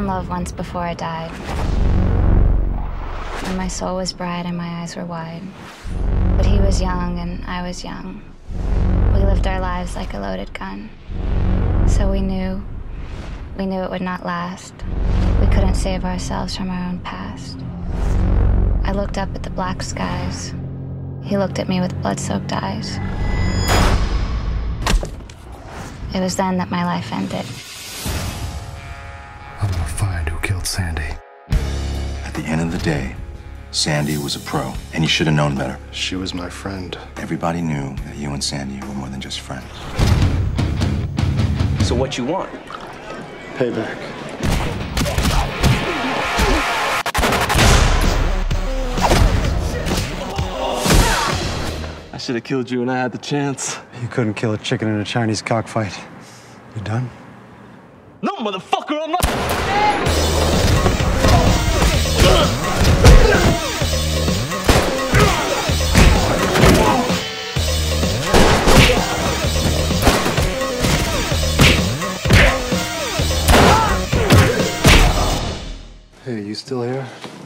in love once before I died. And my soul was bright and my eyes were wide. But he was young and I was young. We lived our lives like a loaded gun. So we knew it would not last. We couldn't save ourselves from our own past. I looked up at the black skies. He looked at me with blood-soaked eyes. It was then that my life ended. I'm gonna find who killed Sandy. At the end of the day, Sandy was a pro, and you should have known better. She was my friend. Everybody knew that you and Sandy were more than just friends. So what you want? Payback. I should have killed you when I had the chance. You couldn't kill a chicken in a Chinese cockfight. You done? No, motherfucker, I'm not... Hey, you still here?